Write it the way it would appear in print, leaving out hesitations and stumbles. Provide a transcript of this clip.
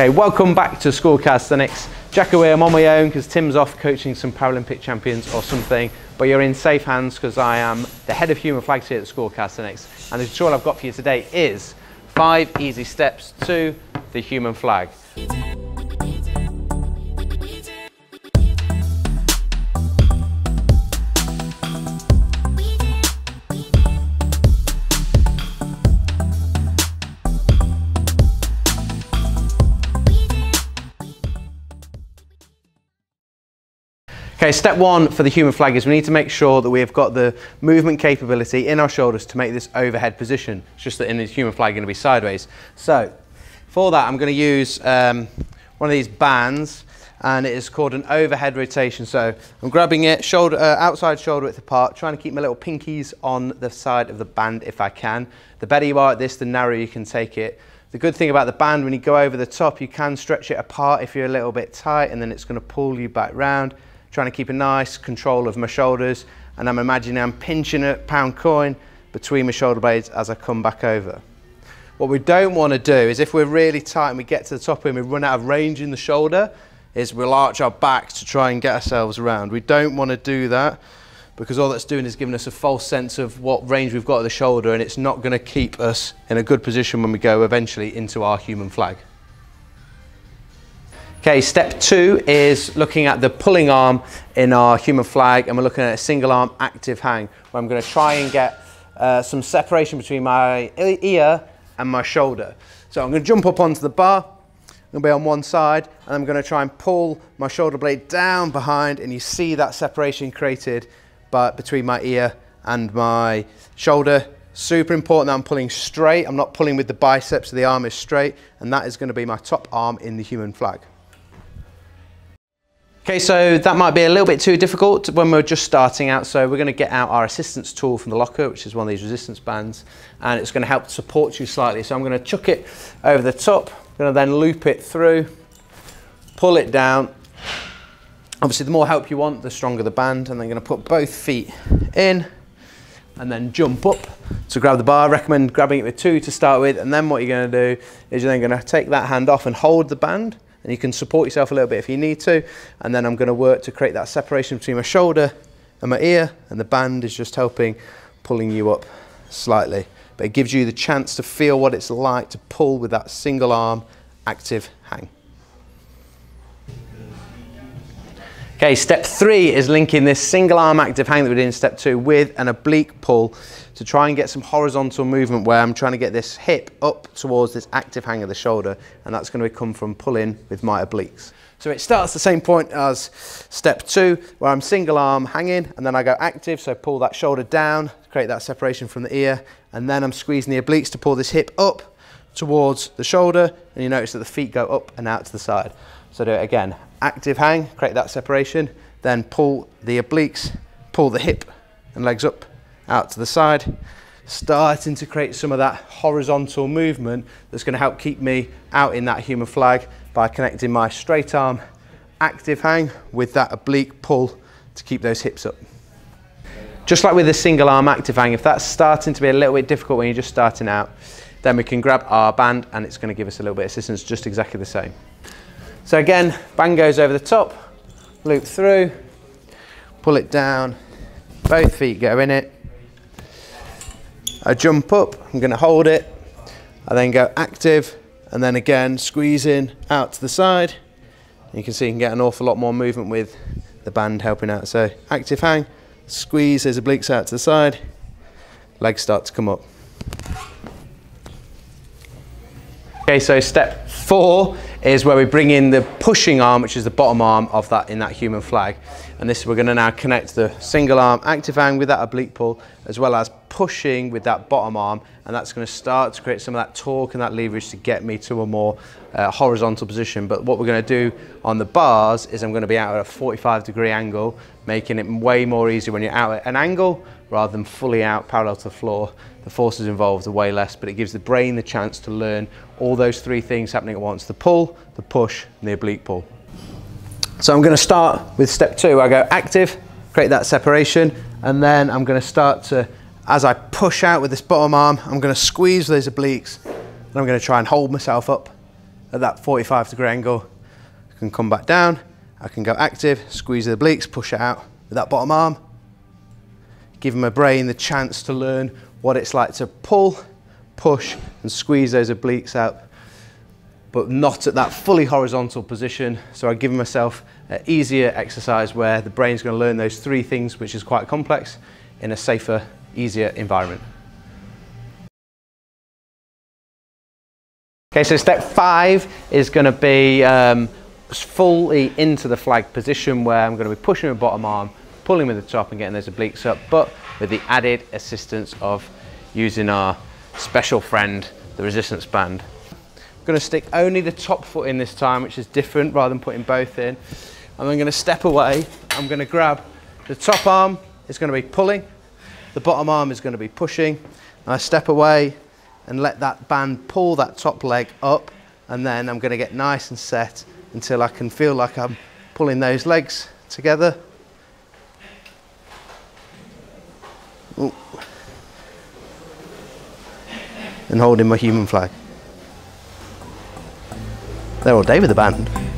Okay, welcome back to School of Calisthenics. Jack away, I'm on my own because Tim's off coaching some Paralympic champions or something, but you're in safe hands because I am the head of human flags here at School of Calisthenics, and the tutorial I've got for you today is 5 easy steps to the human flag. Okay, step one for the human flag is we need to make sure that we have got the movement capability in our shoulders to make this overhead position. It's just that in the human flag, going to be sideways. So for that, I'm going to use one of these bands, and it is called an overhead rotation. So I'm grabbing it, shoulder, outside shoulder width apart, trying to keep my little pinkies on the side of the band if I can. The better you are at this, the narrower you can take it. The good thing about the band, when you go over the top, you can stretch it apart if you're a little bit tight, and then it's going to pull you back round. Trying to keep a nice control of my shoulders, and I'm imagining I'm pinching a pound coin between my shoulder blades as I come back over. What we don't want to do is, if we're really tight and we get to the top and we run out of range in the shoulder, is we'll arch our back to try and get ourselves around. We don't want to do that, because all that's doing is giving us a false sense of what range we've got at the shoulder, and it's not going to keep us in a good position when we go eventually into our human flag. Okay, step two is looking at the pulling arm in our human flag, and we're looking at a single arm active hang, where I'm going to try and get some separation between my ear and my shoulder. So I'm going to jump up onto the bar, I'm going to be on one side, and I'm going to try and pull my shoulder blade down behind, and you see that separation created between my ear and my shoulder. Super important that I'm pulling straight, I'm not pulling with the biceps, so the arm is straight, and that is going to be my top arm in the human flag. Okay, so that might be a little bit too difficult when we're just starting out, so we're going to get out our assistance tool from the locker, which is one of these resistance bands, and it's going to help support you slightly. So I'm going to chuck it over the top, I'm going to then loop it through, pull it down. Obviously, the more help you want, the stronger the band, and then I'm going to put both feet in and then jump up to grab the bar. I recommend grabbing it with two to start with, and then what you're going to do is you're then going to take that hand off and hold the band. And you can support yourself a little bit if you need to, and then I'm going to work to create that separation between my shoulder and my ear, and the band is just helping pulling you up slightly, but it gives you the chance to feel what it's like to pull with that single arm active hang. Okay, step three is linking this single arm active hang that we did in step two with an oblique pull to try and get some horizontal movement, where I'm trying to get this hip up towards this active hang of the shoulder, and that's going to come from pulling with my obliques. So it starts the same point as step two, where I'm single arm hanging, and then I go active, so pull that shoulder down, create that separation from the ear, and then I'm squeezing the obliques to pull this hip up towards the shoulder, and you notice that the feet go up and out to the side. So do it again. Active hang, create that separation, then pull the obliques, pull the hip and legs up, out to the side, starting to create some of that horizontal movement that's going to help keep me out in that human flag by connecting my straight arm active hang with that oblique pull to keep those hips up. Just like with the single arm active hang, if that's starting to be a little bit difficult when you're just starting out, then we can grab our band and it's going to give us a little bit of assistance, just exactly the same. So again, band goes over the top, loop through, pull it down, both feet go in it. I jump up, I'm going to hold it, I then go active, and then again squeeze in out to the side. You can see you can get an awful lot more movement with the band helping out. So active hang, squeeze those obliques out to the side, legs start to come up. Okay, so step four is where we bring in the pushing arm, which is the bottom arm of that human flag, and this we're going to now connect the single arm active hang with that oblique pull, as well as pushing with that bottom arm, and that's going to start to create some of that torque and that leverage to get me to a more horizontal position. But what we're going to do on the bars is I'm going to be out at a 45-degree angle, making it way more easy when you're out at an angle rather than fully out parallel to the floor. The forces involved are way less, but it gives the brain the chance to learn all those three things happening at once: the pull, the push, and the oblique pull. So I'm going to start with step two. I go active, create that separation, and then I'm going to start to, as I push out with this bottom arm, I'm going to squeeze those obliques, and I'm going to try and hold myself up at that 45 degree angle. I can come back down, I can go active, squeeze the obliques, push it out with that bottom arm. Give my brain the chance to learn what it's like to pull, push and squeeze those obliques out, but not at that fully horizontal position. So I give myself an easier exercise where the brain's going to learn those three things, which is quite complex, in a safer, easier environment. Okay, so step 5 is going to be fully into the flag position, where I'm going to be pushing my bottom arm, pulling with the top and getting those obliques up, but with the added assistance of using our special friend, the resistance band. I'm going to stick only the top foot in this time, which is different rather than putting both in. And I'm going to step away. I'm going to grab the top arm, it's going to be pulling, the bottom arm is going to be pushing. And I step away and let that band pull that top leg up, and then I'm going to get nice and set until I can feel like I'm pulling those legs together. Ooh. And holding my human flag. They're all day with the band.